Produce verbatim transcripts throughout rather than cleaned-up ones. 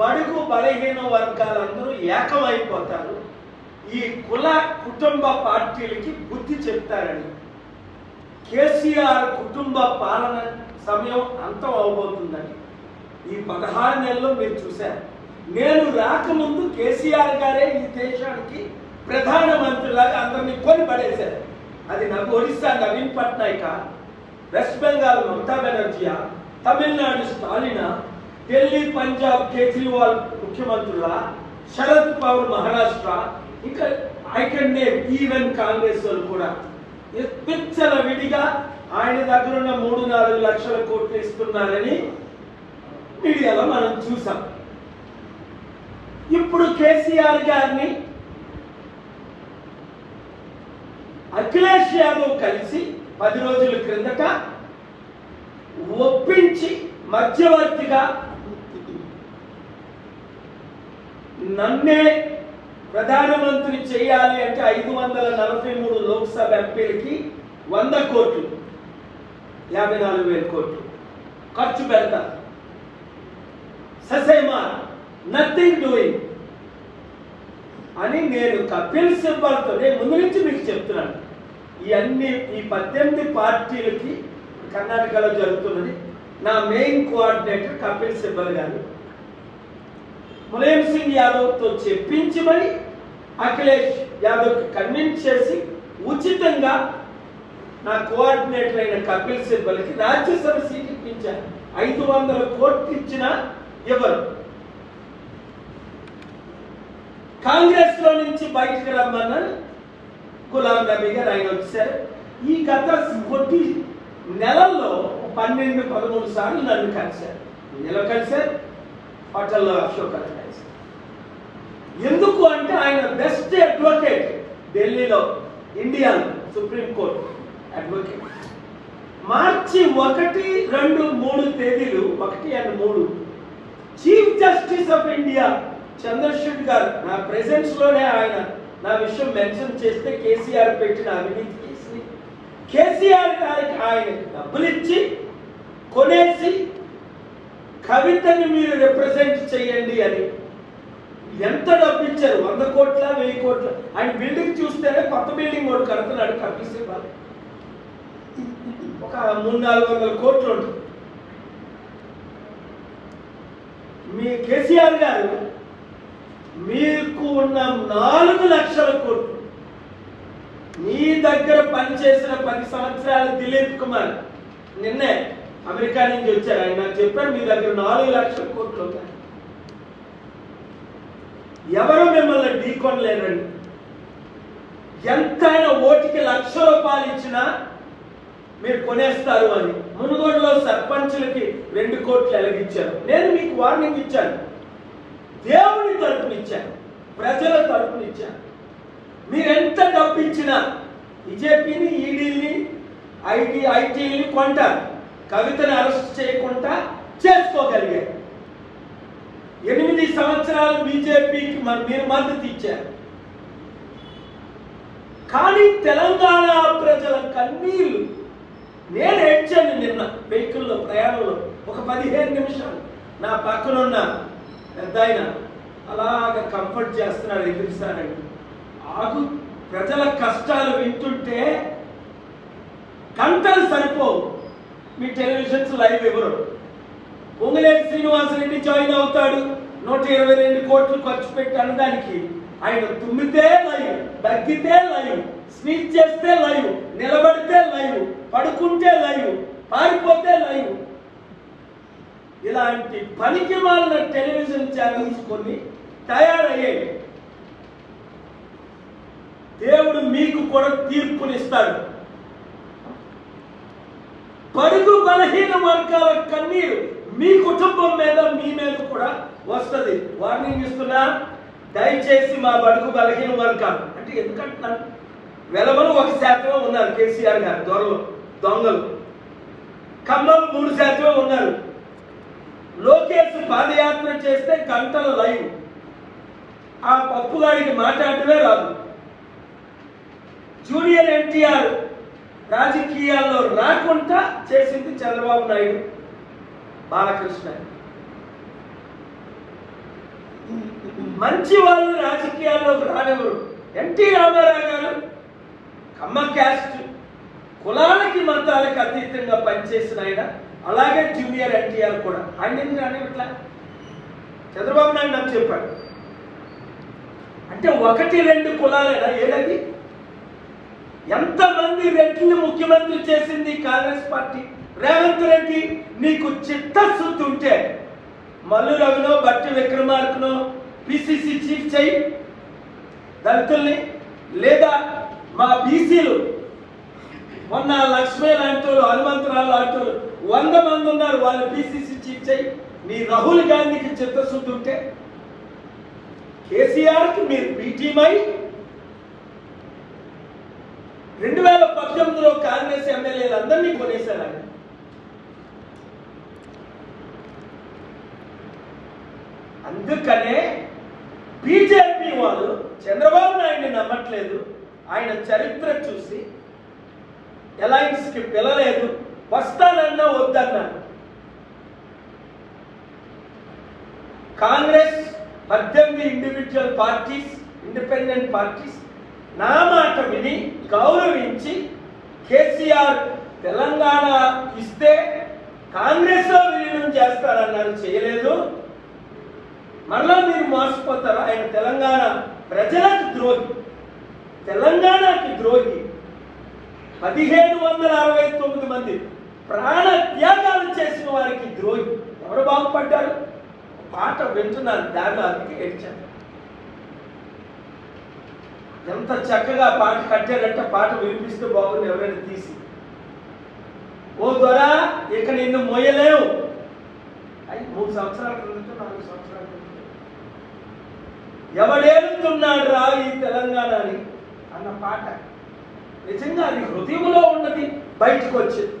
బడుగు బలహీన వర్గాలందరూ ఏకమైపోతారు ఈ కుల కుటుంబ పార్టీలకి బుద్ధి చెప్తారని కేసీఆర్ కుటుంబ పాలన సమయం అంతం అవబోతుందని ఈ పదహారు నెలల్లో మీరు చూశారు నేను రాకముందు కేసీఆర్ గారే ఈ దేశానికి ప్రధానమంత్రిలాగా అందరినీ కొని పడేశారు అది నాకు ఒరిస్సా నవీన్ పట్నాయక వెస్ట్ బెంగాల్ మమతా బెనర్జీయా తమిళనాడు స్టాలినా ఢిల్లీ పంజాబ్ కేజ్రీవాల్ ముఖ్యమంత్రుల శరద్ పవర్ మహారాష్ట్ర ఇంకా I can name even Congress వాళ్ళు కూడా పిచ్చల విడిగా ఆయన దగ్గర ఉన్న మూడు నాలుగు లక్షల కోట్లు ఇస్తున్నారని మీడియాలో మనం చూసాం ఇప్పుడు కేసీఆర్ గారిని అఖిలేష్ యాదవ్ కలిసి పది రోజుల క్రిందట ఒప్పించి మధ్యవర్తిగా నన్నే ప్రధానమంత్రి చేయాలి అంటే ఐదు వందల నలభై మూడు లోక్సభ ఎంపీలకి వంద కోట్లు యాభై నాలుగు వేల కోట్లు ఖర్చు పెడతారు ససేమా నథింగ్ డూయింగ్ అని నేను కపిల్ సిబ్బాల్తోనే ముందు నుంచి మీకు చెప్తున్నాను ఇవన్నీ ఈ పద్దెనిమిది పార్టీలకి కర్ణాటకలో జరుగుతున్నది నా మెయిన్ కోఆర్డినేటర్ కపిల్ సిబ్బల్ గారు ములాయం సింగ్ యాదవ్తో చెప్పించి మరి అఖిలేష్ యాదవ్కి కన్విన్స్ చేసి ఉచితంగా నా కోఆర్డినేటర్ అయిన కపిల్ సిబ్బల్కి రాజ్యసభ సీట్ ఇప్పించారు ఐదు వందల కోట్లు ఇచ్చిన ఎవరు కాంగ్రెస్ లో నుంచి బయటకు రమ్మన్నారు గులాం నబీ గారు ఆయన వచ్చారు ఈ గత కొద్ది నెలల్లో పన్నెండు పదమూడు సార్లు నన్ను కలిశారు నెల కలిశారు హోటల్లో అశోక్ కలిశారు ఎందుకు అంటే ఆయన బెస్ట్ అడ్వకేట్ ఢిల్లీలో ఇండియాలో సుప్రీంకోర్టు అడ్వకేట్ మార్చి ఒకటి రెండు మూడు తేదీలు ఒకటి అండ్ మూడు chief justice of India Chandrashekhar గారు నా ప్రెసెన్స్లోనే ఆయన నా విషయం మెన్షన్ చేస్తే కేసీఆర్ పెట్టిన అవినీతి కేసుని కేసీఆర్ గారికి ఆయన డబ్బులు ఇచ్చి కొనేసి కవితని మీరు రిప్రజెంట్ చేయండి అని ఎంత డబ్బు ఇచ్చారు వంద కోట్ల వెయ్యి కోట్ల ఆయన బిల్డింగ్ చూస్తేనే కొత్త బిల్డింగ్ ఒకటి కడుతున్నాడు కపిల్ సిబాల్ ఒక మూడు నాలుగు వందల కోట్లు ఉంటుంది మీ కేసీఆర్ గారు మీకు ఉన్న నాలుగు లక్షల కోట్లు మీ దగ్గర పనిచేసిన పది సంవత్సరాలు దిలీప్ కుమార్ నిన్నే అమెరికా నుంచి వచ్చారు ఆయన నాకు చెప్పారు మీ దగ్గర నాలుగు లక్షల కోట్లు ఉన్నాయి ఎవరు మిమ్మల్ని ఢీకొనలేరండి ఎంతైనా ఓటికి లక్ష రూపాయలు ఇచ్చినా మీరు కొనేస్తారు అని మునుగోడులో సర్పంచులకి రెండు కోట్లు ఎలగించారు నేను మీకు వార్నింగ్ ఇచ్చాను దేవుని తరపునిచ్చారు ప్రజల తరపునిచ్చారు మీరెంత డబ్బు ఇచ్చినా బీజేపీని ఈడీని ఐటీ ఐటీని కొంటారు కవితను అరెస్ట్ చేయకుండా చేసుకోగలిగారు ఎనిమిది సంవత్సరాలు బీజేపీకి మీరు మద్దతు ఇచ్చారు కానీ తెలంగాణ ప్రజల కన్నీళ్లు నేను ఏడ్చాను నిన్న వెహికల్లో ప్రయాణంలో ఒక పదిహేను నిమిషాలు నా పక్కనున్న పెద్ద ఆయన అలాగ కంఫర్ట్ చేస్తున్నాడు ఎదురుస్తానండి ఆకు ప్రజల కష్టాలు వింటుంటే గంటలు సరిపోవు మీ టెలివిజన్స్ లైవ్ ఇవ్వరు పొంగులేటి శ్రీనివాసరెడ్డి జాయిన్ అవుతాడు నూట ఇరవై రెండు కోట్లు ఖర్చు పెట్టాను దానికి ఆయన తుమ్మితే లైవ్ దగ్గితే లైవ్ స్పీచ్ చేస్తే లైవ్ నిలబడితే లైవ్ పడుకుంటే లైవ్ పారిపోతే లైవ్ ఇలాంటి పనికి మాలిన టెలివిజన్ ఛానల్స్ కొన్ని తయారయ్యాయి దేవుడు మీకు కూడా తీర్పునిస్తాడు పరుగు బలహీన వర్గాల కన్నీరు మీ కుటుంబం మీద మీ మీద కూడా వస్తుంది వార్నింగ్ ఇస్తున్నా దయచేసి మా బడుగు బలహీన వర్గాలు అంటే ఎందుకంటున్నాను వెలవలు ఒక శాతమే ఉన్నారు కేసీఆర్ గారు దొరలు దొంగలు కమ్మలు మూడు శాతమే ఉన్నారు లోకేష్ పాదయాత్ర చేస్తే గంటలు లైవ్ ఆ పప్పుగాడికి మాట్లాడటమే రాదు జూనియర్ ఎన్టీఆర్ రాజకీయాల్లో రాకుండా చేసింది చంద్రబాబు నాయుడు, బాలకృష్ణ. మంచి వాళ్ళు రాజకీయాల్లోకి రానివ్వరు. ఎన్టీ రామారావు గారు కమ్మ క్యాస్ట్, కులాలకి మతాలకు అతీతంగా పనిచేసిన ఆయన. అలాగే జూనియర్ ఎన్టీఆర్ కూడా. ఆయన ఎందుకు రానివ్వట్లా? చంద్రబాబు నాయుడు నాకు చెప్పాడు. అంటే ఒకటి రెండు కులాలైనా ఏడది? ఎంతమంది రెడ్డిని ముఖ్యమంత్రి చేసింది కాంగ్రెస్ పార్టీ? రేవంత్ రెడ్డి, నీకు చిత్తశుద్ధి ఉంటే మల్లు రవినో, బట్టి విక్రమార్కనో పిసిసి చీఫ్ చేయి దళితుల్ని, లేదా మా బీసీలు మొన్న లక్ష్మీ లాంటి వాళ్ళు, హనుమంతరావు లాంటి వాళ్ళు వంద మంది ఉన్నారు, వాళ్ళు పిసిసి చీఫ్ చేయి. నీ రాహుల్ గాంధీకి చిత్తశుద్ధి ఉంటే కేసీఆర్కి మీరు బీటీమై రెండు వేల పద్దెనిమిదిలో కాంగ్రెస్ ఎమ్మెల్యేలు అందరినీ కొనేశారు ఆయన. అందుకనే బీజేపీ వాళ్ళు చంద్రబాబు నాయుడిని నమ్మట్లేదు. ఆయన చరిత్ర చూసి ఎలయన్స్కి పిలలేదు, వస్తానన్నా వద్దన్నాను. కాంగ్రెస్ పద్దెనిమిది ఇండివిజువల్ పార్టీస్, ఇండిపెండెంట్ పార్టీస్ నా మాట విని గౌరవించి కేసీఆర్ తెలంగాణ ఇస్తే కాంగ్రెస్లో విలీనం చేస్తారన్నారు, చేయలేదు. మళ్ళా మీరు మోసపోతారు. ఆయన తెలంగాణ ప్రజలకు ద్రోహి, తెలంగాణకి ద్రోహి. పదిహేడు వందల అరవై తొమ్మిది మంది ప్రాణ త్యాగాలు చేసిన వారికి ద్రోహి. ఎవరు బాగుపడ్డారు? పాట వింటున్నాను, దాదాపుకి ఏడ్చాను. ఎంత చక్కగా పాట కట్టారంటే పాట వినిపిస్తూ బాగుంది. ఎవరైనా తీసి, ఓ ద్వారా ఇక నిన్ను మోయలేవు. అది మూడు సంవత్సరాల క్రితం, నాలుగు సంవత్సరాల క్రితం ఎవడేలుతున్నాడు రా ఈ తెలంగాణని అన్న పాట నిజంగా అది హృదయంలో ఉన్నది బయటకు వచ్చింది.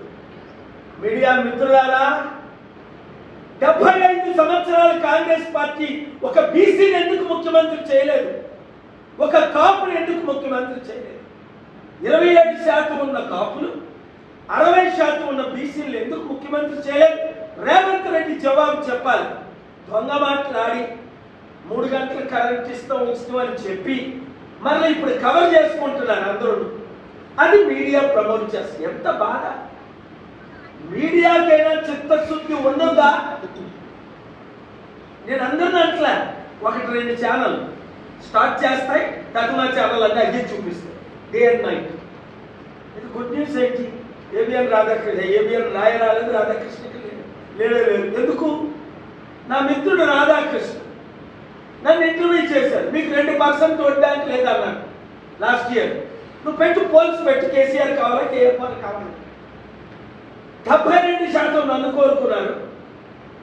మీడియా మిత్రులారా, డెబ్బై ఐదు సంవత్సరాలు కాంగ్రెస్ పార్టీ ఒక బీసీని ఎందుకు ముఖ్యమంత్రి చేయలేదు? ఒక కాపును ఎందుకు ముఖ్యమంత్రి చేయలేదు? ఇరవై ఏడు శాతం ఉన్న కాపులు, అరవై శాతం ఉన్న బీసీలు ఎందుకు ముఖ్యమంత్రి చేయలేదు? రేవంత్ రెడ్డి జవాబు చెప్పాలి. దొంగ మాట్లాడి మూడు గంటలు కరెంట్ ఇస్తాం ఇస్తాం అని చెప్పి మళ్ళీ ఇప్పుడు కవర్ చేసుకుంటున్నారు అందరూ. అది మీడియా ప్రమోట్ చేస్తుంది. ఎంత బాధ! మీడియాకైనా చిత్తశుద్ధి ఉండదా? నేను అందరిని అట్లా ఒకటి రెండు ఛానల్ స్టార్ట్ చేస్తాయి, తగిన ఛానల్ అన్నీ అదే చూపిస్తాయి డే అండ్ నైట్. ఇది గుడ్ న్యూస్ ఏంటి? ఏబిఎన్ రాధాకృష్ణ, ఏబిఎన్ రాయ రాలేదు, రాధాకృష్ణకి లేడే లేదు. ఎందుకు? నా మిత్రుడు రాధాకృష్ణ నన్ను ఇంటర్వ్యూ చేశారు. మీకు రెండు పర్సెంట్ వడ్డానికి లేదన్నాను లాస్ట్ ఇయర్. నువ్వు పెట్టు పోల్స్ పెట్టు, కేసీఆర్ కావాలా, కేఆర్ కావాలి. డెబ్బై రెండు శాతం నన్ను కోరుకున్నారు,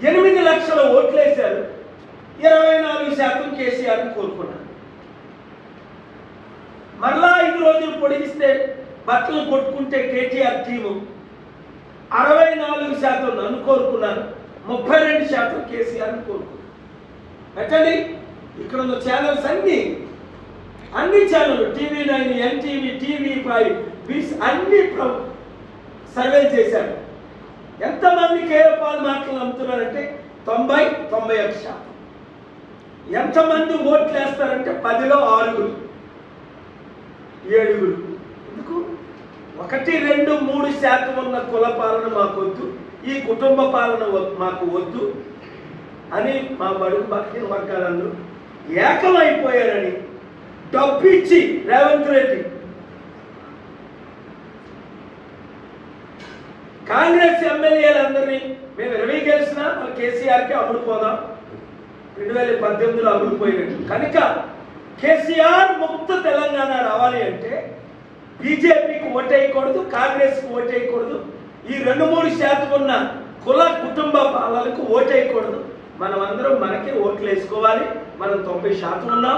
ఎనిమిది లక్షల ఓట్లు వేశారు, ఇరవై నాలుగు శాతం కేసీఆర్ని కోరుకున్నారు. మరలా ఐదు రోజులు పొడిగిస్తే, బట్టలు కొట్టుకుంటే కేటీఆర్ టీము అరవై నాలుగు శాతం నన్ను కోరుకున్నారు, ముప్పై రెండు శాతం కేసీఆర్ని కోరుకున్నారు. పెట్టండి, ఇక్కడ ఉన్న ఛానల్స్ అన్ని అన్ని ఛానళ్ళు TV nine, NTV, TV five, బిస్ అన్ని సర్వే చేశారు. ఎంతమంది కేపాల్ మాటలు నమ్ముతున్నారంటే తొంభై తొంభై ఒక శాతం. ఎంతమంది ఓట్లు వేస్తారంటే పదిలో ఆరుగురు ఏడుగురు. ఎందుకు? ఒకటి రెండు మూడు శాతం ఉన్న కుల పాలన మాకు వద్దు, ఈ కుటుంబ పాలన మాకు వద్దు అని మా బడుగు బలహీన వర్గాలందరూ ఏకమైపోయారని డబ్బు ఇచ్చి రేవంత్ రెడ్డి కాంగ్రెస్ ఎమ్మెల్యేలందరినీ మేము ఇరవై గెలిచినా మన కేసీఆర్కి అమ్ముడుపోదాం, రెండు వేల పద్దెనిమిదిలో అమ్ముడుపోయినట్టు. కనుక కేసీఆర్ ముక్త తెలంగాణ రావాలి అంటే బీజేపీకి ఓటేయకూడదు, కాంగ్రెస్కి ఓటేయకూడదు, ఈ రెండు మూడు శాతం ఉన్న కుల కుటుంబ పాలనకు ఓటేయకూడదు. మనం అందరం మనకే ఓట్లు వేసుకోవాలి. మనం తొంభై శాతం ఉన్నాం.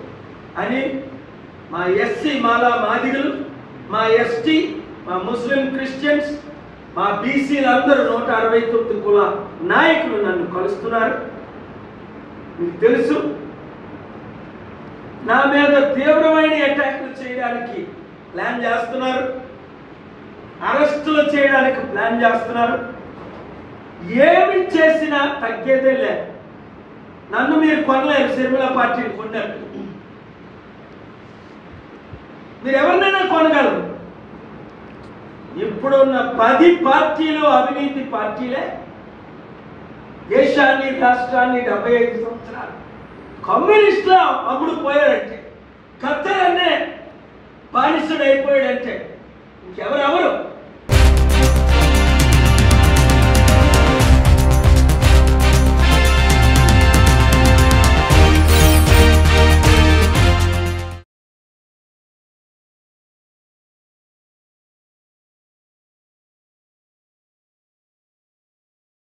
అని మా ఎస్సీ మాలా మాదిగలు, మా ఎస్టీ, మా ముస్లిం క్రిస్టియన్స్, మా బీసీలు అందరూ నూట అరవై తొమ్మిది కుల నాయకులు నన్ను కలుస్తున్నారు. మీకు తెలుసు నా మీద తీవ్రమైన అటాక్లు చేయడానికి ప్లాన్ చేస్తున్నారు, అరెస్టులు చేయడానికి ప్లాన్ చేస్తున్నారు. ఏమి చేసినా తగ్గేదే లే. నన్ను మీరు కొనలేరు, సిరిమిల పార్టీని కొన్నారు, మీరు ఎవరినైనా కొనగలరు. ఇప్పుడున్న పది పార్టీలు అవినీతి పార్టీలే దేశాన్ని, రాష్ట్రాన్ని డెబ్బై ఐదు సంవత్సరాలు కమ్యూనిస్టులు అప్పుడు పోయారంటే, ఖత్తర్ అనే బానిసుడు అయిపోయాడంటే ఇంకెవరెవరు